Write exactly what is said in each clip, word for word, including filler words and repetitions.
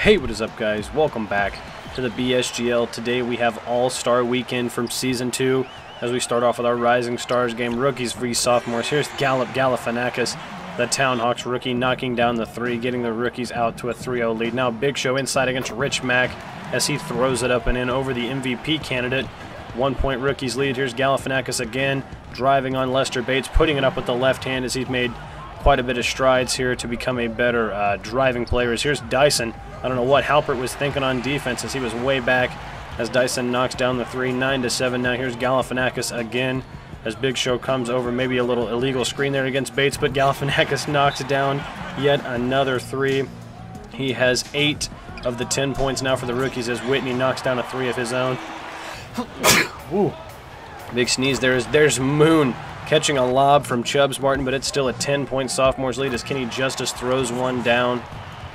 Hey, what is up, guys? Welcome back to the B S G L. Today we have All-Star Weekend from Season two as we start off with our Rising Stars game. Rookies v. sophomores. Here's Gallup Galifianakis, the Townhawks rookie, knocking down the three, getting the rookies out to a three oh lead. Now Big Show inside against Rich Mack as he throws it up and in over the M V P candidate. One-point rookies lead. Here's Galifianakis again, driving on Lester Bates, putting it up with the left hand as he's made quite a bit of strides here to become a better uh, driving player. Here's Dyson. I don't know what Halpert was thinking on defense as he was way back as Dyson knocks down the three, nine to seven. Now here's Galifianakis again as Big Show comes over. Maybe a little illegal screen there against Bates, but Galifianakis knocks down yet another three. He has eight of the ten points now for the rookies as Whitney knocks down a three of his own. Ooh, big sneeze there. Is, there's Moon catching a lob from Chubbs Martin, but it's still a ten-point sophomores lead as Kenny Justice throws one down.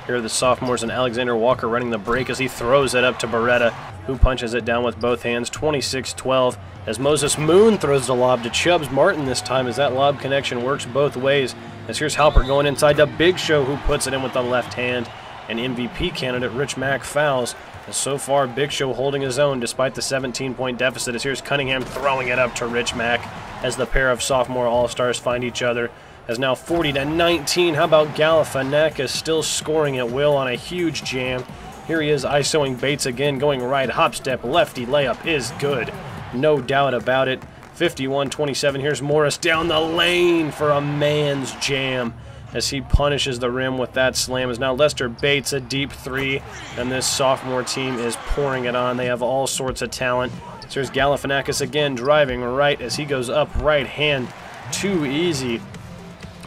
Here are the sophomores and Alexander Walker running the break as he throws it up to Beretta, who punches it down with both hands, twenty-six twelve, as Moses Moon throws the lob to Chubbs Martin this time, as that lob connection works both ways, as here's Halpert going inside to Big Show, who puts it in with the left hand, and M V P candidate Rich Mack fouls, and so far Big Show holding his own despite the seventeen-point deficit, as here's Cunningham throwing it up to Rich Mack, as the pair of sophomore All-Stars find each other. As now forty to nineteen. How about Galifianakis still scoring at will on a huge jam? Here he is ISOing Bates again, going right, hop step, lefty layup is good. No doubt about it. fifty-one twenty-seven. Here's Morris down the lane for a man's jam as he punishes the rim with that slam. As now Lester Bates a deep three, and this sophomore team is pouring it on. They have all sorts of talent. So here's Galifianakis again driving right as he goes up right hand. Too easy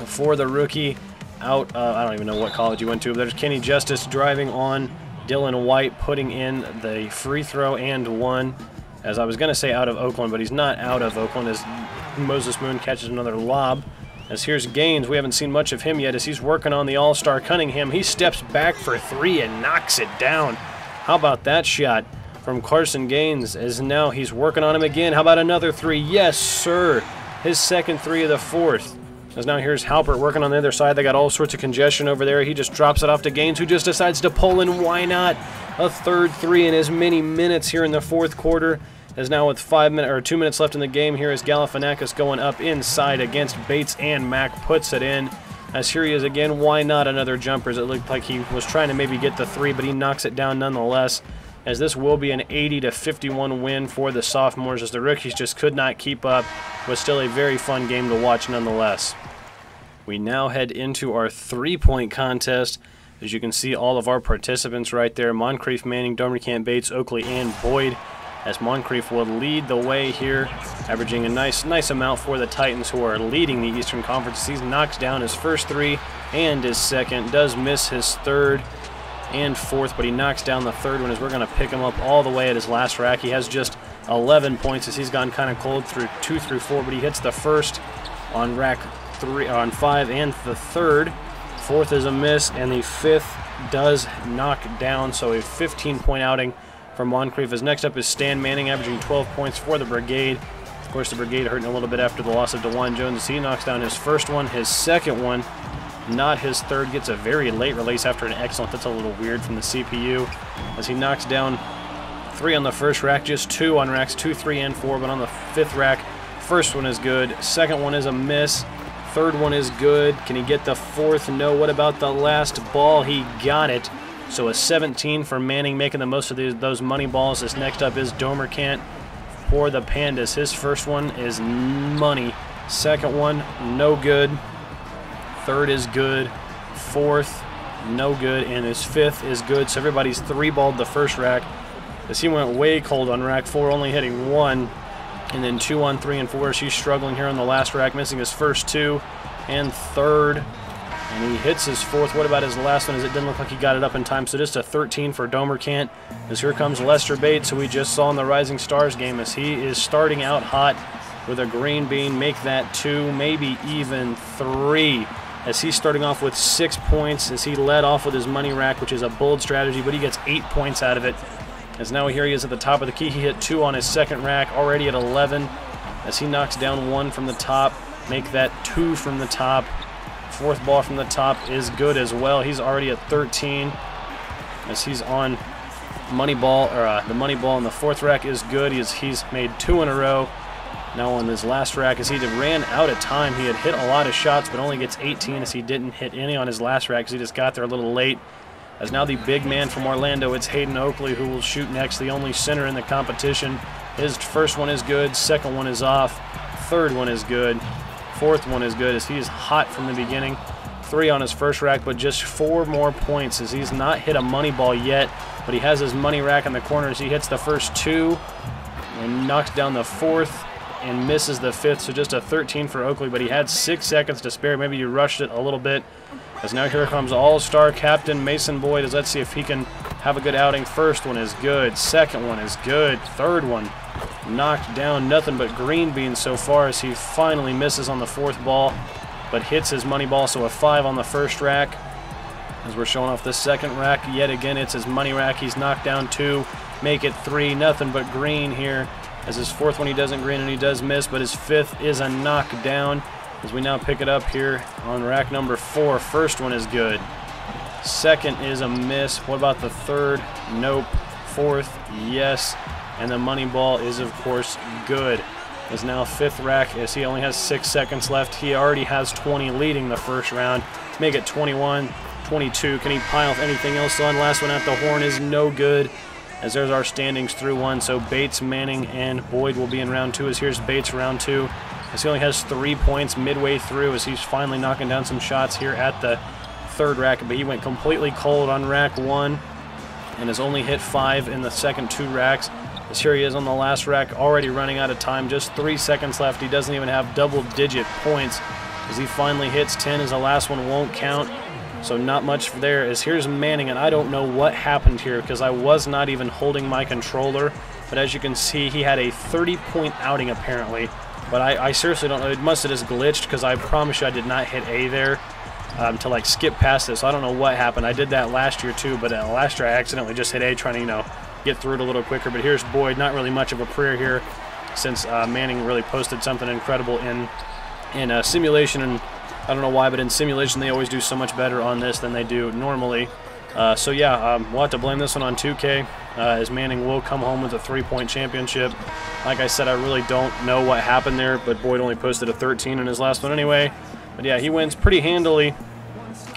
for the rookie out, uh, I don't even know what college he went to, but there's Kenny Justice driving on Dylan White, putting in the free throw and one, as I was going to say out of Oakland, but he's not out of Oakland, as Moses Moon catches another lob. As here's Gaines, we haven't seen much of him yet as he's working on the All-Star Cunningham. He steps back for three and knocks it down. How about that shot from Carson Gaines, as now he's working on him again. How about another three? Yes, sir. His second three of the fourth. As now here's Halpert working on the other side. They got all sorts of congestion over there. He just drops it off to Gaines, who just decides to pull in. Why not? A third three in as many minutes here in the fourth quarter. As now with five minutes or two minutes left in the game, here is Galifianakis going up inside against Bates, and Mack puts it in. As here he is again. Why not another jumper? As it looked like he was trying to maybe get the three, but he knocks it down nonetheless. As this will be an eighty to fifty-one win for the sophomores, as the rookies just could not keep up. It was still a very fun game to watch nonetheless. We now head into our three-point contest. As you can see, all of our participants right there: Moncrief, Manning, Dormerkamp, Bates, Oakley, and Boyd, as Moncrief will lead the way here, averaging a nice nice amount for the Titans, who are leading the Eastern Conference. He knocks down his first three and his second, does miss his third and fourth, but he knocks down the third one as we're going to pick him up all the way at his last rack. He has just eleven points as he's gone kind of cold through two through four, but he hits the first on rack three, on five, and the third. Fourth is a miss, and the fifth does knock down, so a fifteen-point outing from Moncrief. As next up is Stan Manning, averaging twelve points for the Brigade. Of course, the Brigade hurting a little bit after the loss of DeJuan Jones. He knocks down his first one, his second one, not his third. Gets a very late release after an excellent. That's a little weird from the C P U, as he knocks down three on the first rack, just two on racks two, three, and four, but on the fifth rack, first one is good, second one is a miss, third one is good. Can he get the fourth? No. What about the last ball? He got it. So a seventeen for Manning, making the most of these, those money balls. This next up is Dormerkamp for the Pandas. His first one is money, second one no good, third is good, fourth no good, and his fifth is good. So everybody's three balled the first rack, as he went way cold on rack four, only hitting one, and then two on three and four. She's struggling here on the last rack, missing his first two and third, and he hits his fourth. What about his last one? As it didn't look like he got it up in time, so just a thirteen for Dormerkamp. As here comes Lester Bates, who we just saw in the Rising Stars game, as he is starting out hot with a green bean. Make that two, maybe even three, as he's starting off with six points as he led off with his money rack, which is a bold strategy, but he gets eight points out of it. As now here he is at the top of the key. He hit two on his second rack, already at eleven, as he knocks down one from the top. Make that two from the top. Fourth ball from the top is good as well. He's already at thirteen. as he's on money ball, or uh, the money ball in the fourth rack is good. He's, he's made two in a row. Now on his last rack, as he ran out of time, he had hit a lot of shots, but only gets eighteen as he didn't hit any on his last rack because he just got there a little late. As now the big man from Orlando, it's Hayden Oakley who will shoot next, the only center in the competition. His first one is good, second one is off, third one is good, fourth one is good as he is hot from the beginning. Three on his first rack, but just four more points as he's not hit a money ball yet, but he has his money rack in the corner as he hits the first two and knocks down the fourth and misses the fifth, so just a thirteen for Oakley, but he had six seconds to spare. Maybe you rushed it a little bit. As now here comes all-star captain Mason Boyd, as let's see if he can have a good outing. First one is good, second one is good, third one knocked down, nothing but green beans so far as he finally misses on the fourth ball, but hits his money ball, so a five on the first rack. As we're showing off the second rack, yet again it's his money rack. He's knocked down two, make it three, nothing but green here. As his fourth one he doesn't green and he does miss, but his fifth is a knockdown. As we now pick it up here on rack number four. First one is good. Second is a miss. What about the third? Nope. Fourth, yes. And the money ball is of course good. Is now fifth rack as he only has six seconds left. He already has twenty leading the first round. Make it twenty-one, twenty-two. Can he pile anything else on? Last one at the horn is no good. As there's our standings through one, so Bates, Manning, and Boyd will be in round two, as here's Bates round two, as he only has three points midway through, as he's finally knocking down some shots here at the third rack, but he went completely cold on rack one, and has only hit five in the second two racks, as here he is on the last rack, already running out of time, just three seconds left, he doesn't even have double-digit points, as he finally hits ten, as the last one won't count. So not much there, as here's Manning, and I don't know what happened here because I was not even holding my controller, but as you can see he had a thirty point outing apparently, but I, I seriously don't know, it must have just glitched because I promise you I did not hit A there um, to like skip past this. So I don't know what happened. I did that last year too, but uh, last year I accidentally just hit A trying to, you know, get through it a little quicker. But here's Boyd, not really much of a prayer here since uh, Manning really posted something incredible in, in uh, simulation, and I don't know why, but in simulation they always do so much better on this than they do normally. Uh, so yeah, um, we'll have to blame this one on two K, uh, as Manning will come home with a three point championship. Like I said, I really don't know what happened there, but Boyd only posted a thirteen in his last one anyway. But yeah, he wins pretty handily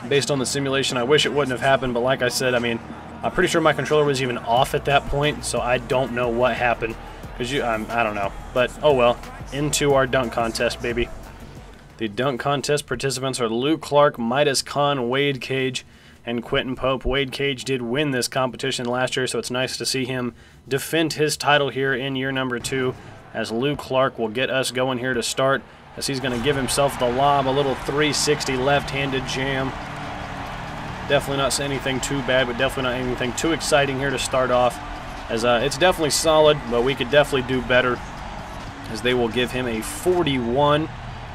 based on the simulation. I wish it wouldn't have happened, but like I said, I mean, I'm pretty sure my controller was even off at that point, so I don't know what happened. Because you, um, I don't know, but oh well, into our dunk contest, baby. The dunk contest participants are Lou Clark, Midas Khan, Wade Cage, and Quentin Pope. Wade Cage did win this competition last year, so it's nice to see him defend his title here in year number two, as Lou Clark will get us going here to start, as he's going to give himself the lob, a little three sixty left-handed jam. Definitely not anything too bad, but definitely not anything too exciting here to start off, as uh, it's definitely solid, but we could definitely do better, as they will give him a forty-one,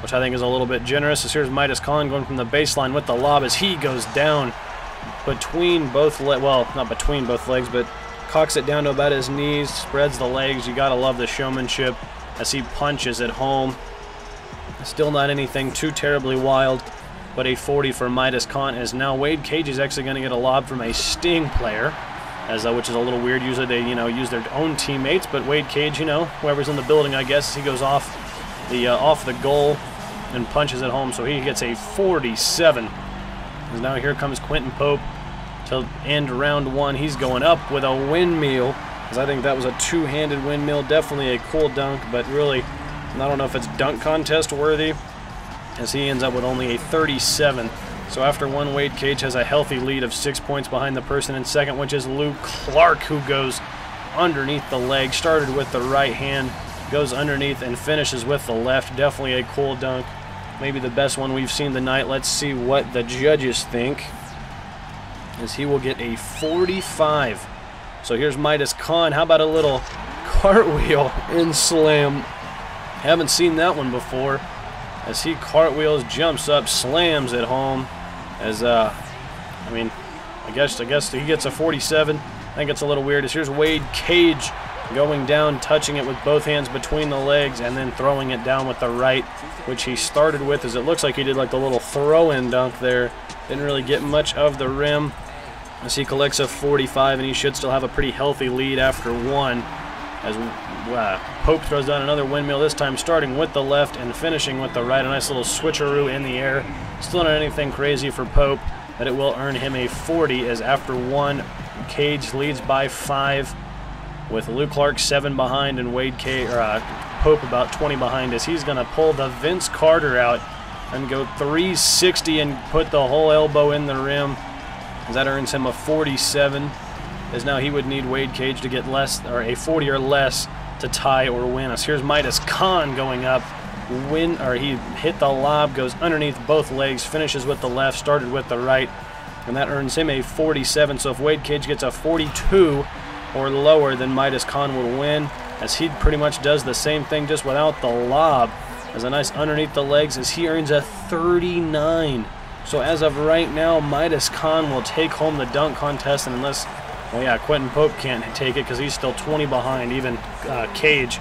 which I think is a little bit generous. As here's Midas Khan going from the baseline with the lob as he goes down between both legs, well, not between both legs, but cocks it down to about his knees, spreads the legs. You gotta love the showmanship as he punches it home. Still not anything too terribly wild, but a forty for Midas Khan, as now Wade Cage is actually gonna get a lob from a Sting player, as uh, which is a little weird. Usually they, you know, use their own teammates, but Wade Cage, you know, whoever's in the building, I guess, he goes off the uh, off the goal and punches it home, so he gets a forty-seven. And now here comes Quentin Pope to end round one. He's going up with a windmill, because I think that was a two-handed windmill. Definitely a cool dunk, but really, I don't know if it's dunk contest worthy, as he ends up with only a thirty-seven. So after one, Wade Cage has a healthy lead of six points behind the person in second, which is Lou Clark, who goes underneath the leg, started with the right hand, goes underneath and finishes with the left. Definitely a cool dunk. Maybe the best one we've seen tonight. Let's see what the judges think, as he will get a forty-five. So here's Midas Khan. How about a little cartwheel and slam? Haven't seen that one before. As he cartwheels, jumps up, slams it home. As, uh, I mean, I guess, I guess he gets a forty-seven. I think it's a little weird. As here's Wade Cage, going down, touching it with both hands between the legs, and then throwing it down with the right, which he started with, as it looks like he did like the little throw-in dunk there. Didn't really get much of the rim. as he collects a forty-five, and he should still have a pretty healthy lead after one, as uh, Pope throws down another windmill, this time starting with the left and finishing with the right. A nice little switcheroo in the air. Still not anything crazy for Pope, but it will earn him a forty, as after one, Cage leads by five, with Lou Clark seven behind and Wade Cage, or, uh, Pope about twenty behind, as he's going to pull the Vince Carter out and go three sixty and put the whole elbow in the rim. That earns him a forty-seven, as now he would need Wade Cage to get less, or a forty or less, to tie or win. As here's Midas Khan going up, win, or he hit the lob, goes underneath both legs, finishes with the left, started with the right, and that earns him a forty-seven. So if Wade Cage gets a forty-two or lower, then Midas Khan would win, as he pretty much does the same thing, just without the lob, as a nice underneath the legs, as he earns a thirty-nine. So as of right now, Midas Khan will take home the dunk contest, and unless, well, yeah, Quentin Pope can't take it because he's still twenty behind, even uh, Cage.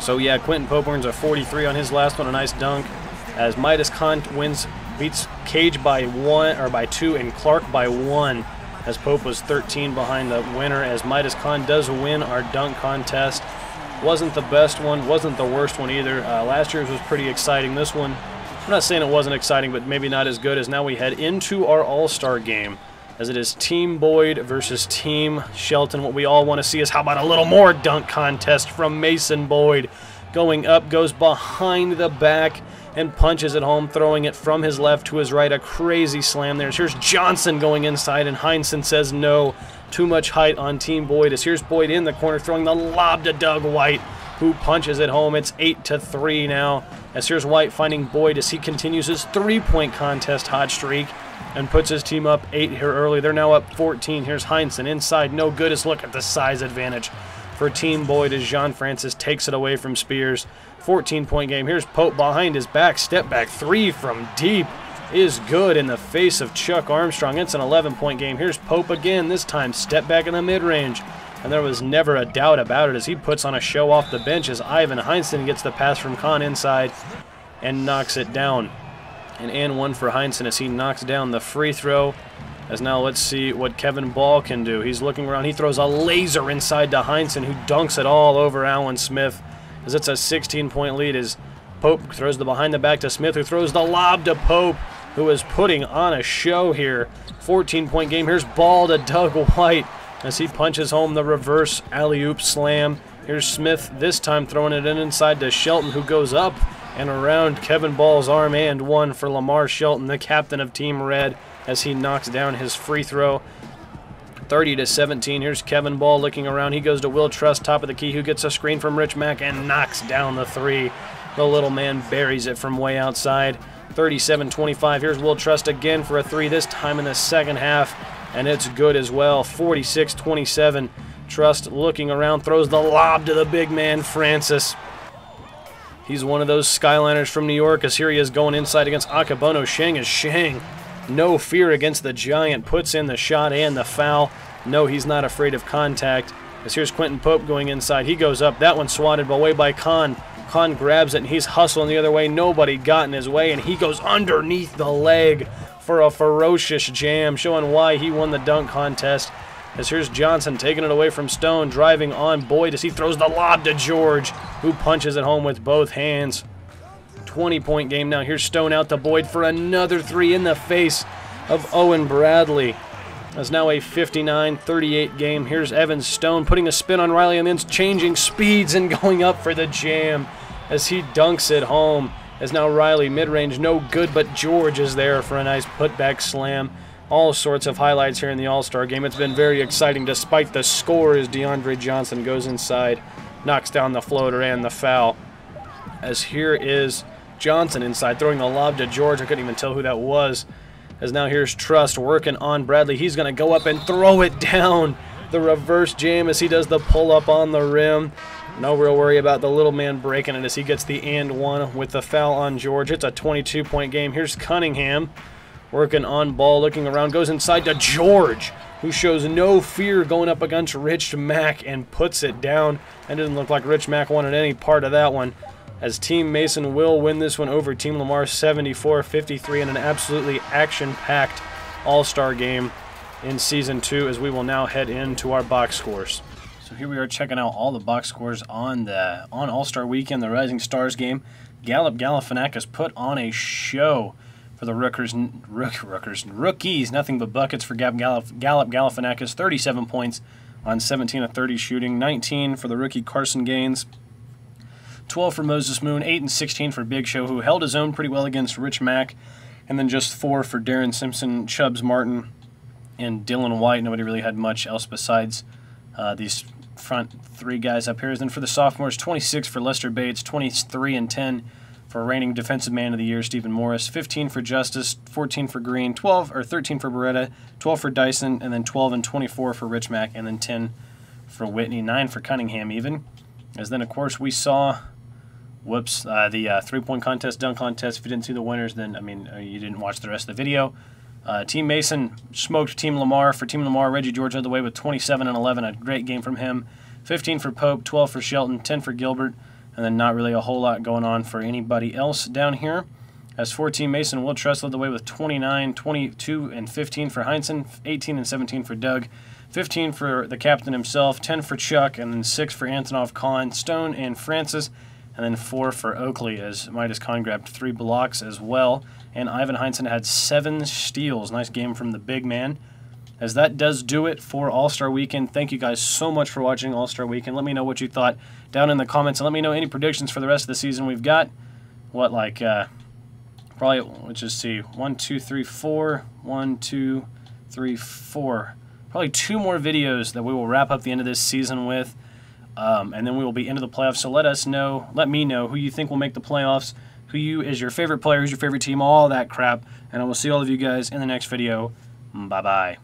So yeah, Quentin Pope earns a forty-three on his last one, a nice dunk, as Midas Khan wins, beats Cage by one, or by two, and Clark by one, as Pope was thirteen behind the winner, as Midas Khan does win our dunk contest. Wasn't the best one, wasn't the worst one either. Uh, last year's was pretty exciting. This one, I'm not saying it wasn't exciting, but maybe not as good, as now we head into our All-Star game, as it is Team Boyd versus Team Shelton. What we all want to see is, how about a little more dunk contest from Mason Boyd? Going up, goes behind the back, and punches it home, throwing it from his left to his right. A crazy slam there. Here's Johnson going inside, and Heinsohn says no. Too much height on Team Boyd. As here's Boyd in the corner, throwing the lob to Doug White, who punches it home. It's eight to three now, as here's White finding Boyd as he continues his three-point contest hot streak and puts his team up eight here early. They're now up fourteen. Here's Heinsohn inside. No good. As look at the size advantage for Team Boyd as Jean Francis takes it away from Spears. fourteen-point game. Here's Pope behind his back. Step back three from deep is good in the face of Chuck Armstrong. It's an eleven-point game. Here's Pope again. This time step back in the mid-range. And there was never a doubt about it as he puts on a show off the bench as Ivan Heinsohn gets the pass from Khan inside and knocks it down. And and one for Heinsohn as he knocks down the free throw. As now let's see what Kevin Ball can do. He's looking around. He throws a laser inside to Heinsohn, who dunks it all over Allen Smith. As it's a sixteen-point lead as Pope throws the behind the back to Smith, who throws the lob to Pope, who is putting on a show here. fourteen-point game. Here's Ball to Doug White as he punches home the reverse alley-oop slam. Here's Smith this time throwing it in inside to Shelton, who goes up and around Kevin Ball's arm, and one for Lamar Shelton, the captain of Team Red, as he knocks down his free throw. thirty to seventeen. Here's Kevin Ball looking around. He goes to Will Trust, top of the key, who gets a screen from Rich Mack and knocks down the three. The little man buries it from way outside. thirty-seven twenty-five. Here's Will Trust again for a three, this time in the second half, and it's good as well. forty-six twenty-seven. Trust looking around, throws the lob to the big man, Francis. He's one of those Skyliners from New York, as here he is going inside against Akabono. Shang is Shang. No fear against the giant. Puts in the shot and the foul. No, he's not afraid of contact. As here's Quentin Pope going inside. He goes up. That one swatted away by Khan. Khan grabs it, and he's hustling the other way. Nobody got in his way, and he goes underneath the leg for a ferocious jam, showing why he won the dunk contest. As here's Johnson taking it away from Stone, driving on Boyd as he throws the lob to George, who punches it home with both hands. twenty-point game now. Here's Stone out to Boyd for another three in the face of Owen Bradley. That's now a fifty-nine thirty-eight game. Here's Evans Stone putting a spin on Riley and then changing speeds and going up for the jam as he dunks it home. As now Riley mid-range, no good, but George is there for a nice putback slam. All sorts of highlights here in the All-Star game. It's been very exciting despite the score as DeAndre Johnson goes inside, knocks down the floater and the foul. As here is Johnson inside, throwing the lob to George. I couldn't even tell who that was. As now here's Trust working on Bradley. He's going to go up and throw it down. The reverse jam as he does the pull-up on the rim. No real worry about the little man breaking it as he gets the and one with the foul on George. It's a twenty-two-point game. Here's Cunningham working on Ball, looking around, goes inside to George, who shows no fear going up against Rich Mack and puts it down. And didn't look like Rich Mack wanted any part of that one. As Team Mason will win this one over Team Lamar seventy-four fifty-three in an absolutely action-packed All-Star game. in season two, as we will now head into our box scores. So here we are checking out all the box scores on the on All-Star Weekend, the Rising Stars game. Gallup Galifianakis put on a show for the Rookers, rook, rookers, rookies. Nothing but buckets for Gallup Galifianakis, thirty-seven points on seventeen of thirty shooting, nineteen for the rookie Carson Gaines, twelve for Moses Moon, eight and sixteen for Big Show, who held his own pretty well against Rich Mack, and then just four for Darren Simpson, Chubbs Martin, and Dylan White. Nobody really had much else besides uh, these front three guys up here. And then for the sophomores, twenty-six for Lester Bates, twenty-three and ten for reigning Defensive Man of the Year Stephen Morris, fifteen for Justice, fourteen for Green, twelve or thirteen for Beretta, twelve for Dyson, and then twelve and twenty-four for Rich Mack, and then ten for Whitney, nine for Cunningham even. As then, of course, we saw, whoops, uh, the uh, three-point contest, dunk contest. If you didn't see the winners, then, I mean, you didn't watch the rest of the video. Uh, Team Mason smoked Team Lamar. For Team Lamar, Reggie George led the way with twenty-seven and eleven, a great game from him. fifteen for Pope, twelve for Shelton, ten for Gilbert, and then not really a whole lot going on for anybody else down here. As for Team Mason, Will Trust led the way with twenty-nine, twenty-two, and fifteen for Heinsohn, eighteen and seventeen for Doug, fifteen for the captain himself, ten for Chuck, and then six for Antonov, Khan, Stone, and Francis, and then four for Oakley, as Midas Khan grabbed three blocks as well. And Ivan Heinsohn had seven steals. Nice game from the big man. As that does do it for All-Star Weekend. Thank you guys so much for watching All-Star Weekend. Let me know what you thought down in the comments, and let me know any predictions for the rest of the season. We've got, what, like, uh, probably, let's just see, one, two, three, four, one, two, three, four. Probably two more videos that we will wrap up the end of this season with. Um, and then we will be into the playoffs, so let us know, let me know who you think will make the playoffs, who you is your favorite player, who's your favorite team, all that crap, and I will see all of you guys in the next video. Bye-bye.